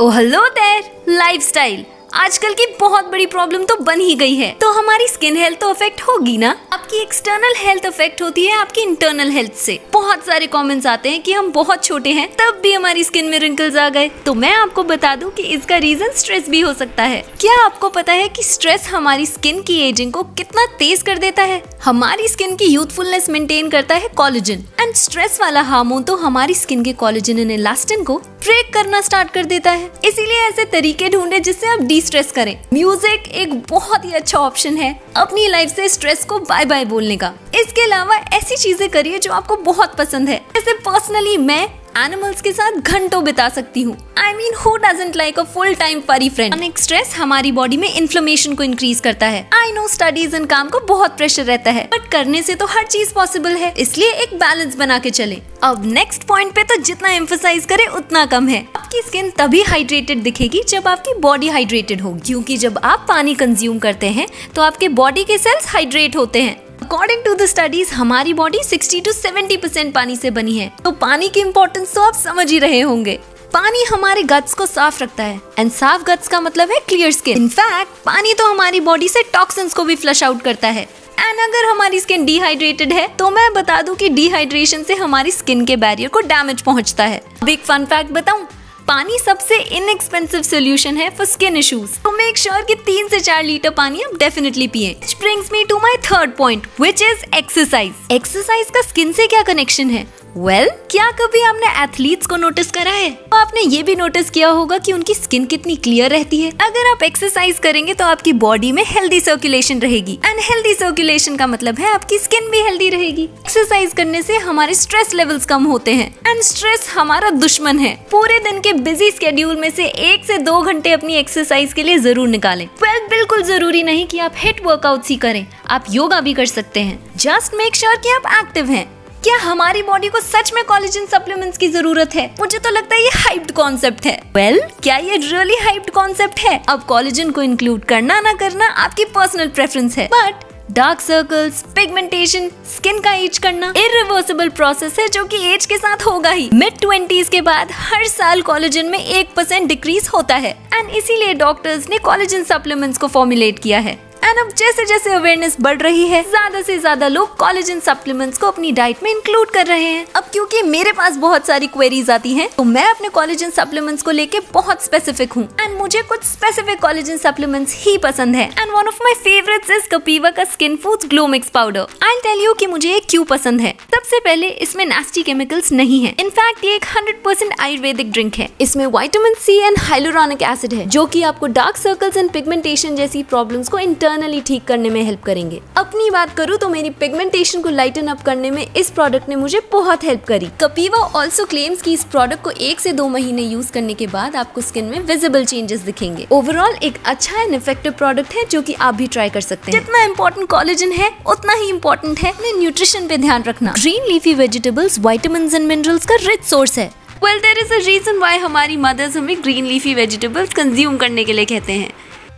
O hello there, lifestyle आजकल की बहुत बड़ी प्रॉब्लम तो बन ही गई है। तो हमारी स्किन हेल्थ तो अफेक्ट होगी ना। आपकी एक्सटर्नल हेल्थ अफेक्ट होती है आपकी इंटरनल हेल्थ से। बहुत सारे कमेंट्स आते हैं कि हम बहुत छोटे हैं तब भी हमारी स्किन में रिंकल्स आ गए। तो मैं आपको बता दूं कि इसका रीजन स्ट्रेस भी हो सकता है। क्या आपको पता है कि स्ट्रेस हमारी स्किन की एजिंग को कितना तेज कर देता है? हमारी स्किन की यूथफुलनेस मेंटेन करता है कॉलेजन, एंड स्ट्रेस वाला हार्मोन तो हमारी स्किन के कॉलेजन एंड इलास्टिन को ब्रेक करना स्टार्ट कर देता है। इसीलिए ऐसे तरीके ढूंढे जिससे आप स्ट्रेस करें। म्यूजिक एक बहुत ही अच्छा ऑप्शन है अपनी लाइफ से स्ट्रेस को बाय बाय बोलने का। इसके अलावा ऐसी चीजें करिए जो आपको बहुत पसंद है। जैसे पर्सनली मैं एनिमल्स के साथ घंटों बिता सकती हूँ। I mean who doesn't like a full time furry friend. Chronic stress हमारी बॉडी में इन्फ्लेमेशन को इंक्रीज करता है। आई नो स्टडीज एंड काम को बहुत प्रेशर रहता है, बट करने से तो हर चीज पॉसिबल है, इसलिए एक बैलेंस बना के चले। अब नेक्स्ट पॉइंट पे तो जितना एम्फोसाइज करे उतना कम है। आपकी स्किन तभी हाइड्रेटेड दिखेगी जब आपकी बॉडी हाइड्रेटेड हो, क्योंकि जब आप पानी कंज्यूम करते हैं तो आपके बॉडी के सेल्स हाइड्रेट होते हैं। अकॉर्डिंग टू द स्टडीज हमारी बॉडी 60 to 70% पानी से बनी है, तो पानी की इम्पोर्टेंस तो आप समझ ही रहे होंगे। पानी हमारे गट्स को साफ रखता है, एंड साफ गट्स का मतलब है क्लियर स्किन। इनफैक्ट पानी तो हमारी बॉडी से टॉक्सिन्स को भी फ्लश आउट करता है। एंड अगर हमारी स्किन डिहाइड्रेटेड है तो मैं बता दूं कि डिहाइड्रेशन से हमारी स्किन के बैरियर को डैमेज पहुंचता है। बिग फन फैक्ट बताऊं, पानी सबसे इनएक्सपेंसिव सोल्यूशन है फॉर स्किन इश्यूज। तो मेक श्योर कि 3 से 4 लीटर पानी आप डेफिनेटली पिए। Which brings me to my third point, which is exercise. Exercise का स्किन से क्या कनेक्शन है? वेल, क्या कभी आपने एथलीट्स को नोटिस करा है? तो आपने ये भी नोटिस किया होगा कि उनकी स्किन कितनी क्लियर रहती है। अगर आप एक्सरसाइज करेंगे तो आपकी बॉडी में हेल्दी सर्कुलेशन रहेगी, एंड हेल्दी सर्कुलेशन का मतलब है आपकी स्किन भी हेल्दी रहेगी। एक्सरसाइज करने से हमारे स्ट्रेस लेवल्स कम होते हैं, एंड स्ट्रेस हमारा दुश्मन है। पूरे दिन के बिजी स्केड्यूल में से 1 से 2 घंटे अपनी एक्सरसाइज के लिए जरूर निकालें। वेल, बिल्कुल जरूरी नहीं कि आप हिट वर्कआउट्स ही करें, आप योगा भी कर सकते हैं। जस्ट मेक श्योर कि आप एक्टिव हैं। क्या हमारी बॉडी को सच में कोलेजन सप्लीमेंट्स की जरूरत है? मुझे तो लगता है ये हाइप्ड कॉन्सेप्ट है। वेल, क्या ये रियली हाइप्ड कॉन्सेप्ट है? अब कोलेजन को इंक्लूड करना ना करना आपकी पर्सनल प्रेफरेंस है, but dark circles, pigmentation, skin का एज करना इरिवर्सिबल प्रोसेस है जो कि एज के साथ होगा ही। मिड 20s के बाद हर साल कोलेजन में 1% डिक्रीज होता है, एंड इसीलिए डॉक्टर्स ने कोलेजन सप्लीमेंट्स को फॉर्मुलेट किया है। एंड अब जैसे जैसे अवेयरनेस बढ़ रही है, ज्यादा से ज्यादा लोग कोलेजन सप्लीमेंट्स को अपनी डाइट में इंक्लूड कर रहे हैं। अब क्योंकि मेरे पास बहुत सारी क्वेरीज आती हैं, तो मैं अपने कोलेजन सप्लीमेंट्स को लेके बहुत स्पेसिफिक हूँ, एंड मुझे कुछ स्पेसिफिक कोलेजन सप्लीमेंट्स ही पसंद है। And one of my favourites is Kapiva का skin foods glow mix powder. I tell you कि मुझे ये क्यों पसंद है। सबसे पहले इसमें नास्टी केमिकल्स नहीं है। इनफैक्ट ये 100% आयुर्वेदिक ड्रिंक है। इसमें vitamin C and hyaluronic acid है, जो की आपको डार्क सर्कल्स एंड पिगमेंटेशन जैसी प्रॉब्लम को इंटरनली ठीक करने में हेल्प करेंगे। अपनी बात करूँ तो मेरी पिगमेंटेशन को लाइटन अप करने में इस प्रोडक्ट ने मुझे बहुत हेल्प करी। कपीवा ऑल्सो क्लेम्स कि इस प्रोडक्ट को 1 से 2 महीने यूज करने के बाद आपको स्किन में विजिबल चेंजेस दिखेंगे। ओवरऑल एक अच्छा एंड इफेक्टिव प्रोडक्ट है जो कि आप भी ट्राई कर सकते हैं। जितना इम्पोर्टेंट कोलेजन है उतना ही इम्पोर्टेंट है अपने न्यूट्रिशन पे ध्यान रखना। Green leafy vegetables vitamin and minerals का रिच सोर्स है। Well, there is a reason why हमारी मदर्स हमें ग्रीन लीफी वेजिटेबल्स कंज्यूम करने के लिए कहते हैं।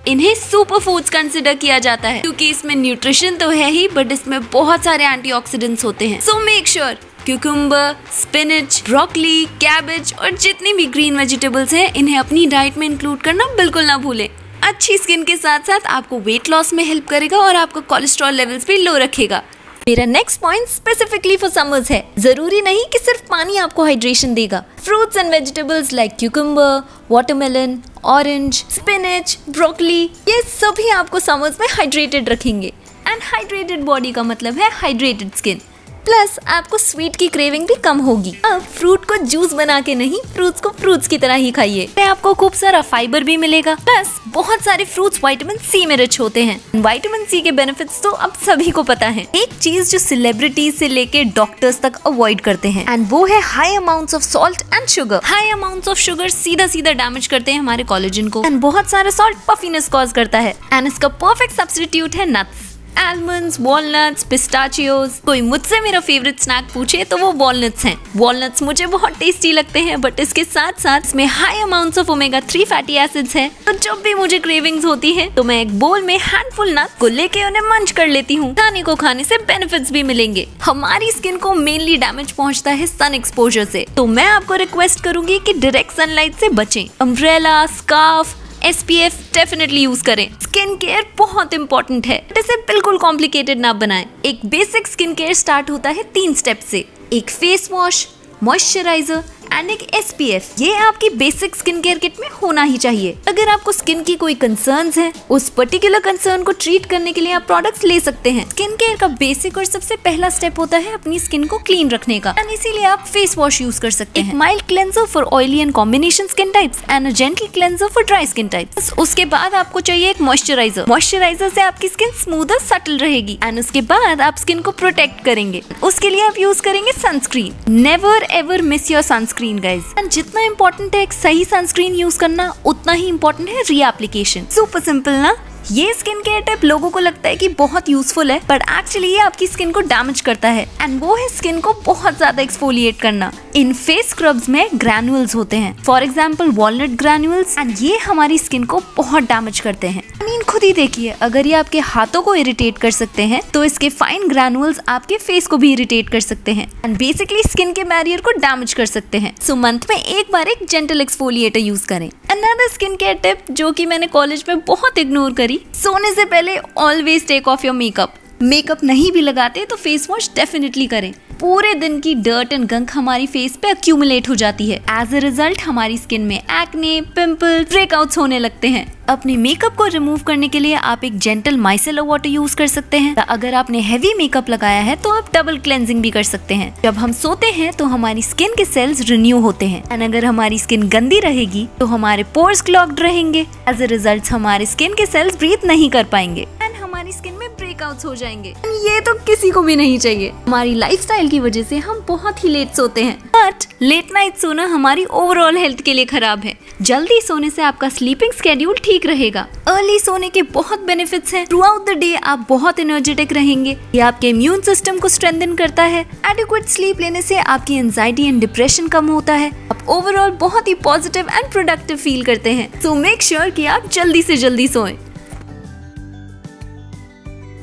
इन्हें सुपर फूड्स कंसिडर किया जाता है क्योंकि इसमें न्यूट्रिशन तो है ही, बट इसमें बहुत सारे एंटीऑक्सीडेंट्स होते हैं। So make sure cucumber, spinach, broccoli, cabbage और जितनी भी ग्रीन वेजिटेबल्स हैं इन्हें अपनी डाइट में इंक्लूड करना बिल्कुल ना भूलें। अच्छी स्किन के साथ साथ आपको वेट लॉस में हेल्प करेगा और आपका कोलेस्ट्रॉल लेवल्स भी लो रखेगा। मेरा next point specifically for summers है। जरूरी नहीं कि सिर्फ पानी आपको हाइड्रेशन देगा। Fruits and vegetables like cucumber, watermelon, orange, spinach, broccoli, ये सभी आपको समर्स में हाइड्रेटेड रखेंगे। एंड हाइड्रेटेड बॉडी का मतलब है हाइड्रेटेड स्किन। प्लस आपको स्वीट की क्रेविंग भी कम होगी। अब फ्रूट को जूस बना के नहीं, फ्रूट्स को फ्रूट्स की तरह ही खाइए। आपको खूब सारा फाइबर भी मिलेगा। प्लस बहुत सारे फ्रूट्स विटामिन सी में रिच होते हैं। विटामिन सी के बेनिफिट्स तो अब सभी को पता है। एक चीज जो सेलिब्रिटीज से लेके डॉक्टर्स तक अवॉइड करते हैं, एंड वो है high amounts of salt and sugar. High amounts of sugar सीधा डैमेज करते हैं हमारे कोलेजन को, एंड बहुत सारा सॉल्ट पफीनेस कॉज करता है। एंड इसका परफेक्ट सब्स्टिट्यूट है नट्स। Almonds, walnuts, pistachios. कोई मुझसे मेरा फेवरेट स्नैक पूछे तो वो वॉलनट्स हैं। वॉलनट्स मुझे बहुत टेस्टी लगते हैं, बट इसके साथ साथ इसमें high amounts of omega three fatty acids हैं। तो जब भी मुझे क्रेविंग्स होती है तो मैं एक बोल में हैंडफुल नट्स को लेके उन्हें मंच कर लेती हूँ। खाने को खाने से बेनिफिट्स भी मिलेंगे। हमारी स्किन को मेनली डैमेज पहुँचता है सन एक्सपोजर से, तो मैं आपको रिक्वेस्ट करूंगी कि डायरेक्ट सनलाइट से बचें। Umbrella, scarf, SPF definitely use करें। स्किन केयर बहुत इंपॉर्टेंट है, इसे बिल्कुल कॉम्प्लिकेटेड ना बनाएं। एक बेसिक स्किन केयर स्टार्ट होता है 3 स्टेप से, एक फेस वॉश, मॉइस्चराइजर एंड एक SPF। ये आपकी बेसिक स्किन केयर किट में होना ही चाहिए। अगर आपको स्किन की कोई कंसर्न्स है, उस पर्टिकुलर कंसर्न को ट्रीट करने के लिए आप प्रोडक्ट्स ले सकते हैं। स्किन केयर का बेसिक और सबसे पहला स्टेप होता है अपनी स्किन को क्लीन रखने का, एंड इसीलिए आप फेस वॉश यूज कर सकते हैं। Mild cleanser for oily and combination skin types and gentle cleanser for dry skin types. उसके बाद आपको चाहिए एक मॉइस्चराइजर। मॉइस्चराइजर से आपकी स्किन स्मूथ और सटल रहेगी, एंड उसके बाद आप स्किन को प्रोटेक्ट करेंगे। उसके लिए आप यूज करेंगे sunscreen. Never ever miss your sunscreen guys. And जितना इम्पोर्टेंट है एक सही सनस्क्रीन यूज करना, उतना ही इम्पोर्टेंट है रीएप्लीकेशन। सुपर सिंपल ना? ये स्किन केयर टिप लोगों को लगता है कि बहुत यूजफुल है, बट एक्चुअली ये आपकी स्किन को डैमेज करता है, एंड वो है स्किन को बहुत ज्यादा एक्सफोलिएट करना। इन फेस स्क्रब्स में ग्रैन्यूल्स होते हैं, for example walnut granules, and ये हमारी स्किन को बहुत डैमेज करते हैं। खुद ही देखिए, अगर ये आपके हाथों को इरिटेट कर सकते हैं, तो इसके फाइन ग्रैन्यूल्स आपके फेस को भी इरिटेट कर सकते हैं, एंड बेसिकली स्किन के बैरियर को डैमेज कर सकते हैं। सो मंथ में एक बार एक जेंटल एक्सफोलिएटर यूज करें। अनदर स्किन केयर टिप जो कि मैंने कॉलेज में बहुत इग्नोर करी, सोने से पहले always take off your makeup. Makeup नहीं भी लगाते तो फेस वॉश डेफिनेटली करें। पूरे दिन की डर्ट एंड गंक हमारी फेस पे अक्यूमुलेट हो जाती है। एज अ रिजल्ट हमारी स्किन में एक्ने, पिंपल, ब्रेकआउट्स होने लगते हैं। अपने मेकअप को रिमूव करने के लिए आप एक जेंटल माइसेलर वाटर यूज कर सकते हैं। अगर आपने हैवी मेकअप लगाया है तो आप डबल क्लेंजिंग भी कर सकते हैं। जब हम सोते हैं तो हमारी स्किन के सेल्स रिन्यू होते हैं, एंड अगर हमारी स्किन गंदी रहेगी तो हमारे पोर्स क्लॉग्ड रहेंगे। एज अ रिजल्ट हमारे स्किन के सेल्स ब्रीथ नहीं कर पाएंगे, हमारी स्किन में ब्रेकआउट्स हो जाएंगे। ये तो किसी को भी नहीं चाहिए। हमारी लाइफस्टाइल की वजह से हम बहुत ही लेट सोते हैं, बट लेट नाइट सोना हमारी ओवरऑल हेल्थ के लिए खराब है। जल्दी सोने से आपका स्लीपिंग स्केड्यूल ठीक रहेगा। अर्ली सोने के बहुत बेनिफिट्स हैं। थ्रू आउट द डे आप बहुत एनर्जेटिक रहेंगे। ये आपके इम्यून सिस्टम को स्ट्रेंथन करता है। एडिक्वेट स्लीप लेने से आपकी एंजाइटी एंड डिप्रेशन कम होता है। आप ओवरऑल बहुत ही पॉजिटिव एंड प्रोडक्टिव फील करते हैं। सो मेक श्योर कि आप जल्दी से जल्दी सोएं।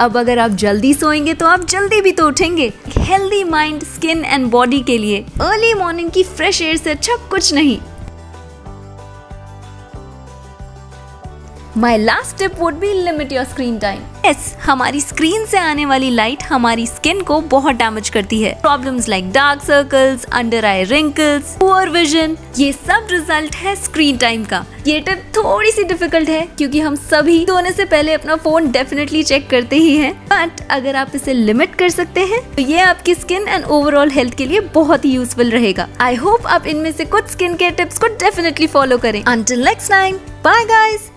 अब अगर आप जल्दी सोएंगे तो आप जल्दी भी तो उठेंगे। Healthy mind, skin and body के लिए अर्ली मॉर्निंग की फ्रेश एयर से अच्छा कुछ नहीं। My last tip would be limit your screen time. Yes, हमारी स्क्रीन से आने वाली लाइट हमारी स्किन को बहुत डैमेज करती है। Problems like dark circles, under eye wrinkles, poor vision, ये सब रिजल्ट है स्क्रीन टाइम का। ये टिप थोड़ी सी डिफिकल्ट है क्योंकि हम सभी सोने से पहले अपना फोन डेफिनेटली चेक करते ही हैं, बट अगर आप इसे लिमिट कर सकते हैं तो ये आपकी स्किन एंड ओवरऑल हेल्थ के लिए बहुत ही यूजफुल रहेगा। आई होप आप इनमें से कुछ स्किन केयर टिप्स को डेफिनेटली फॉलो करें। Until next time, bye guys.